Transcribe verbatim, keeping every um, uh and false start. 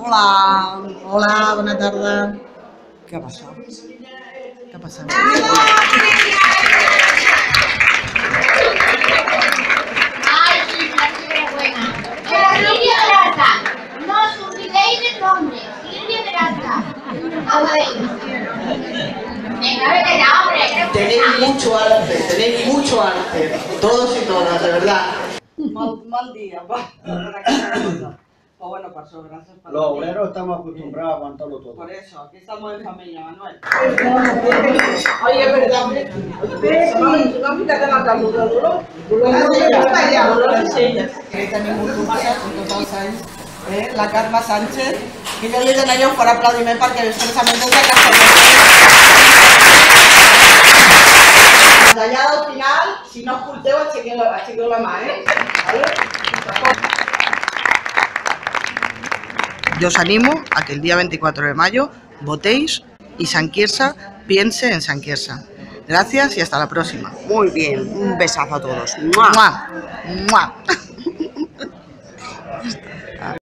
Hola, hola, bona tarda. Què ha passat? Què ha passat? Lidia de la Arta, no os olvidéis del nombre, Lidia de la Arta. Venga, vete ya, hombre. Tenéis mucho arte, tenéis mucho arte, todos y todas, de verdad. Mal, mal día, va. Pues bueno, por eso, gracias. Para los obreros estamos acostumbrados a aguantarlo todo. Por eso, aquí estamos en familia, Manuel. Oye, es verdad, hombre. ¿Tú no fíjate la caluda, duro? Tenim un company, amb tots els anys, la Carma Sánchez, que jo li donaré un fort aplaudiment perquè expressament és la que s'ha fet. Allà al final, si no escolteu, aixequeu la mà, eh? Jo us animo a que el dia veinticuatro de mayo votéis y Sant Quirze piense en Sant Quirze. Gracias y hasta la próxima. Muy bien, un besazo a todos. ¡Mua! ¡Mua!